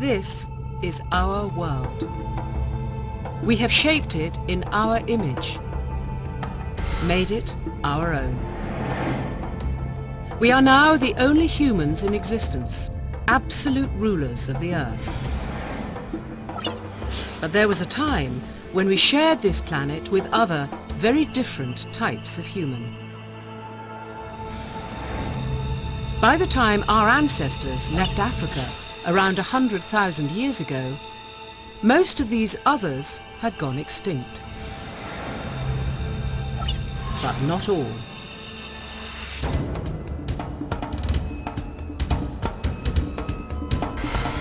This is our world. We have shaped it in our image, made it our own. We are now the only humans in existence, absolute rulers of the Earth. But there was a time when we shared this planet with other, very different types of human. By the time our ancestors left Africa, around 100,000 years ago, most of these others had gone extinct. But not all.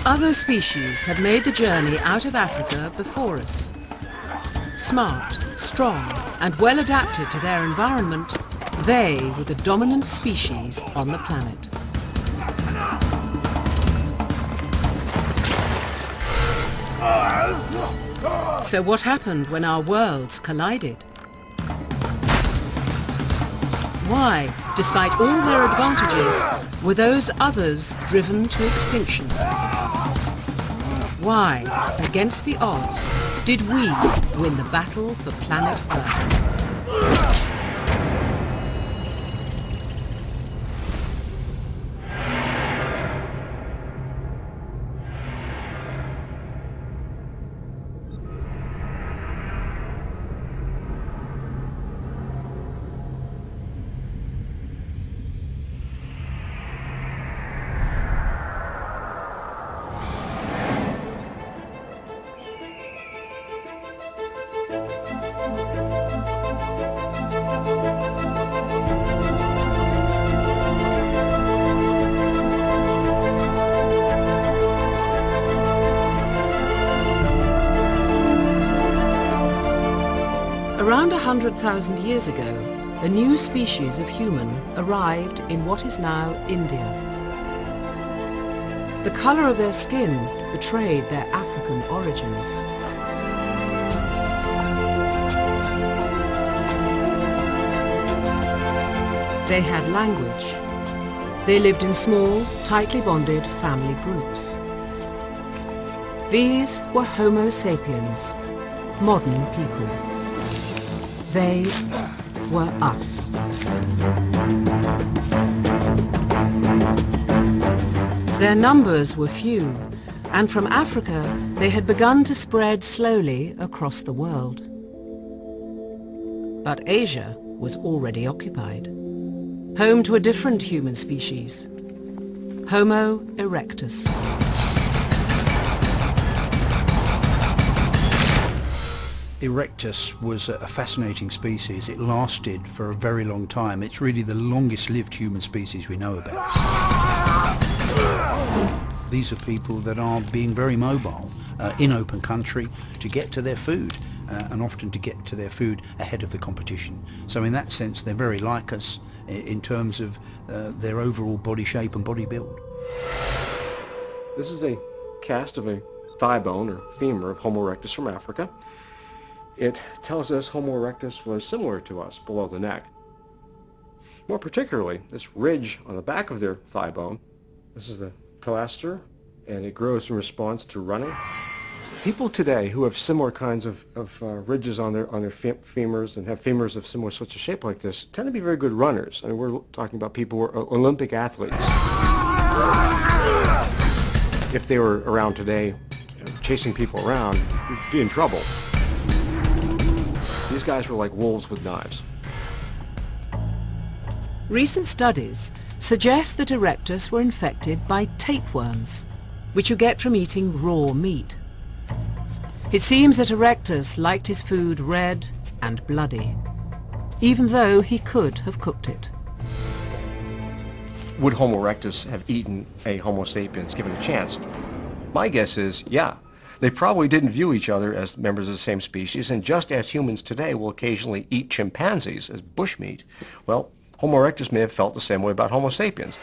Other species had made the journey out of Africa before us. Smart, strong, and well adapted to their environment, they were the dominant species on the planet. So what happened when our worlds collided? Why, despite all their advantages, were those others driven to extinction? Why, against the odds, did we win the battle for planet Earth? Around 100,000 years ago, a new species of human arrived in what is now India. The colour of their skin betrayed their African origins. They had language. They lived in small, tightly bonded family groups. These were Homo sapiens, modern people. They were us. Their numbers were few, and from Africa they had begun to spread slowly across the world. But Asia was already occupied, home to a different human species, Homo erectus. Erectus was a fascinating species. It lasted for a very long time. It's really the longest lived human species we know about. These are people that are being very mobile in open country to get to their food and often to get to their food ahead of the competition. So in that sense they're very like us in terms of their overall body shape and body build. This is a cast of a thigh bone or femur of Homo erectus from Africa. It tells us Homo erectus was similar to us below the neck. More particularly, this ridge on the back of their thigh bone, this is the palaster, and it grows in response to running. People today who have similar kinds of ridges on their femurs and have femurs of similar sorts of shape like this tend to be very good runners. I mean, we're talking about people who are Olympic athletes. If they were around today, chasing people around, you'd be in trouble. These guys were like wolves with knives. Recent studies suggest that erectus were infected by tapeworms, which you get from eating raw meat. It seems that erectus liked his food red and bloody, even though he could have cooked it. Would Homo erectus have eaten a Homo sapiens given a chance? My guess is, yeah. They probably didn't view each other as members of the same species, and just as humans today will occasionally eat chimpanzees as bushmeat, well, Homo erectus may have felt the same way about Homo sapiens.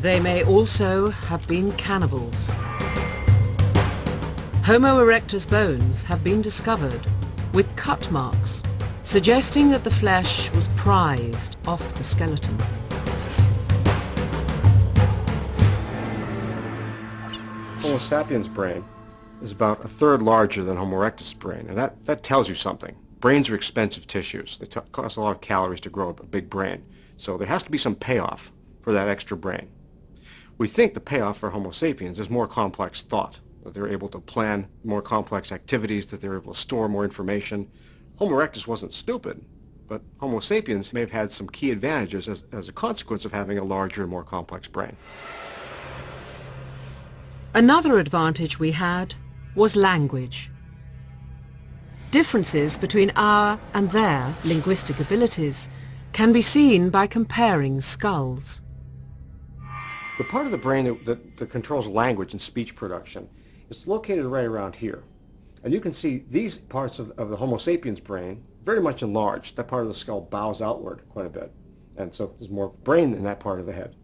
They may also have been cannibals. Homo erectus bones have been discovered with cut marks, suggesting that the flesh was prized off the skeleton. Homo sapiens brain is about a third larger than Homo erectus brain, and that tells you something. Brains are expensive tissues. They cost a lot of calories to grow a big brain, so there has to be some payoff for that extra brain. We think the payoff for Homo sapiens is more complex thought, that they're able to plan more complex activities, that they're able to store more information. Homo erectus wasn't stupid, but Homo sapiens may have had some key advantages as a consequence of having a larger and more complex brain. Another advantage we had was language. Differences between our and their linguistic abilities can be seen by comparing skulls. The part of the brain that controls language and speech production is located right around here. And you can see these parts of the Homo sapiens brain very much enlarged. That part of the skull bows outward quite a bit. And so there's more brain in that part of the head.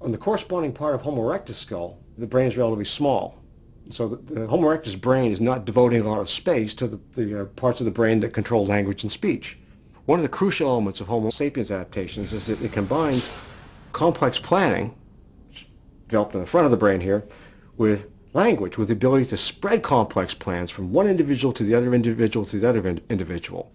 On the corresponding part of Homo erectus skull, the brain is relatively small. So the Homo erectus brain is not devoting a lot of space to the parts of the brain that control language and speech. One of the crucial elements of Homo sapiens adaptations is that it combines complex planning, developed in the front of the brain here, with language, with the ability to spread complex plans from one individual to the other individual to the other individual.